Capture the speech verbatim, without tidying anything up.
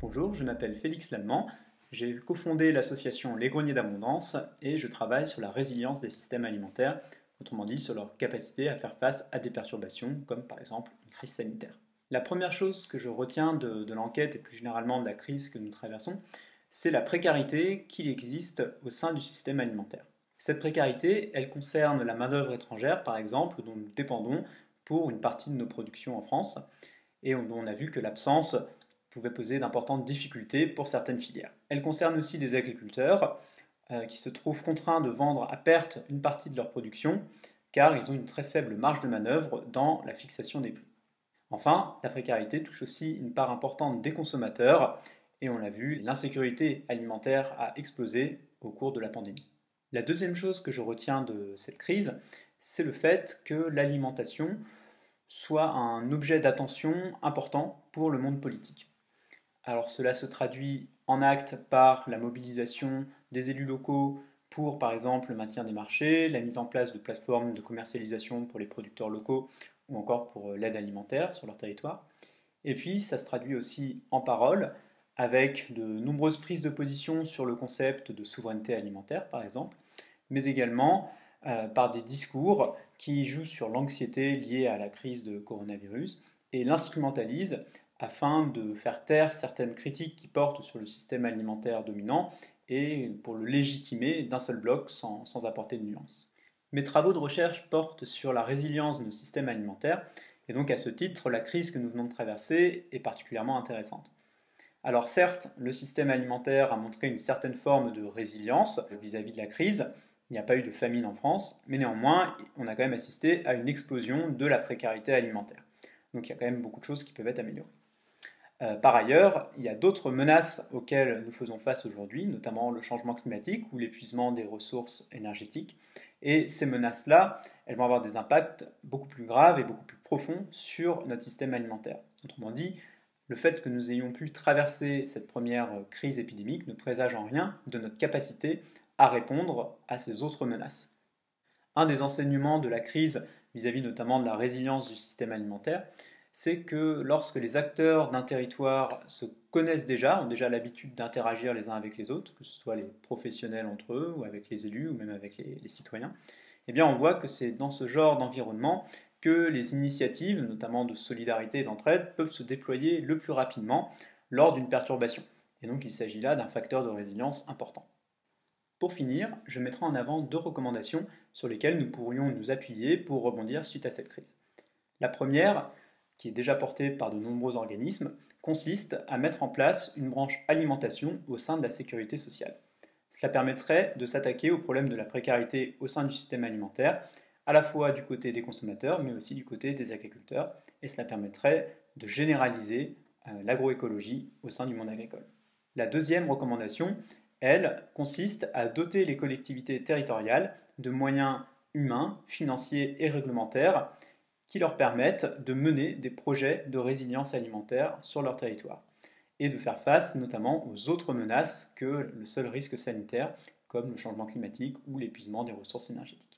Bonjour, je m'appelle Félix Lallemand, j'ai cofondé l'association Les Greniers d'Abondance et je travaille sur la résilience des systèmes alimentaires, autrement dit sur leur capacité à faire face à des perturbations comme par exemple une crise sanitaire. La première chose que je retiens de, de l'enquête et plus généralement de la crise que nous traversons, c'est la précarité qu'il existe au sein du système alimentaire. Cette précarité, elle concerne la main-d'œuvre étrangère par exemple, dont nous dépendons pour une partie de nos productions en France et on, on a vu que l'absence pouvait poser d'importantes difficultés pour certaines filières. Elle concerne aussi des agriculteurs euh, qui se trouvent contraints de vendre à perte une partie de leur production car ils ont une très faible marge de manœuvre dans la fixation des prix. Enfin, la précarité touche aussi une part importante des consommateurs et on l'a vu, l'insécurité alimentaire a explosé au cours de la pandémie. La deuxième chose que je retiens de cette crise, c'est le fait que l'alimentation soit un objet d'attention important pour le monde politique. Alors cela se traduit en actes par la mobilisation des élus locaux pour par exemple le maintien des marchés, la mise en place de plateformes de commercialisation pour les producteurs locaux ou encore pour l'aide alimentaire sur leur territoire. Et puis ça se traduit aussi en paroles avec de nombreuses prises de position sur le concept de souveraineté alimentaire par exemple, mais également euh, par des discours qui jouent sur l'anxiété liée à la crise de coronavirus et l'instrumentalisent afin de faire taire certaines critiques qui portent sur le système alimentaire dominant et pour le légitimer d'un seul bloc sans, sans apporter de nuance. Mes travaux de recherche portent sur la résilience de nos systèmes alimentaires et donc à ce titre, la crise que nous venons de traverser est particulièrement intéressante. Alors certes, le système alimentaire a montré une certaine forme de résilience vis-à-vis de la crise, il n'y a pas eu de famine en France, mais néanmoins, on a quand même assisté à une explosion de la précarité alimentaire. Donc il y a quand même beaucoup de choses qui peuvent être améliorées. Euh, par ailleurs, il y a d'autres menaces auxquelles nous faisons face aujourd'hui, notamment le changement climatique ou l'épuisement des ressources énergétiques. Et ces menaces-là, elles vont avoir des impacts beaucoup plus graves et beaucoup plus profonds sur notre système alimentaire. Autrement dit, le fait que nous ayons pu traverser cette première crise épidémique ne présage en rien de notre capacité à répondre à ces autres menaces. Un des enseignements de la crise vis-à-vis notamment de la résilience du système alimentaire, c'est que lorsque les acteurs d'un territoire se connaissent déjà, ont déjà l'habitude d'interagir les uns avec les autres, que ce soit les professionnels entre eux, ou avec les élus, ou même avec les, les citoyens, eh bien on voit que c'est dans ce genre d'environnement que les initiatives, notamment de solidarité et d'entraide, peuvent se déployer le plus rapidement lors d'une perturbation. Et donc il s'agit là d'un facteur de résilience important. Pour finir, je mettrai en avant deux recommandations sur lesquelles nous pourrions nous appuyer pour rebondir suite à cette crise. La première, qui est déjà portée par de nombreux organismes, consiste à mettre en place une branche alimentation au sein de la sécurité sociale. Cela permettrait de s'attaquer au problème de la précarité au sein du système alimentaire, à la fois du côté des consommateurs, mais aussi du côté des agriculteurs, et cela permettrait de généraliser l'agroécologie au sein du monde agricole. La deuxième recommandation, elle, consiste à doter les collectivités territoriales de moyens humains, financiers et réglementaires qui leur permettent de mener des projets de résilience alimentaire sur leur territoire et de faire face notamment aux autres menaces que le seul risque sanitaire, comme le changement climatique ou l'épuisement des ressources énergétiques.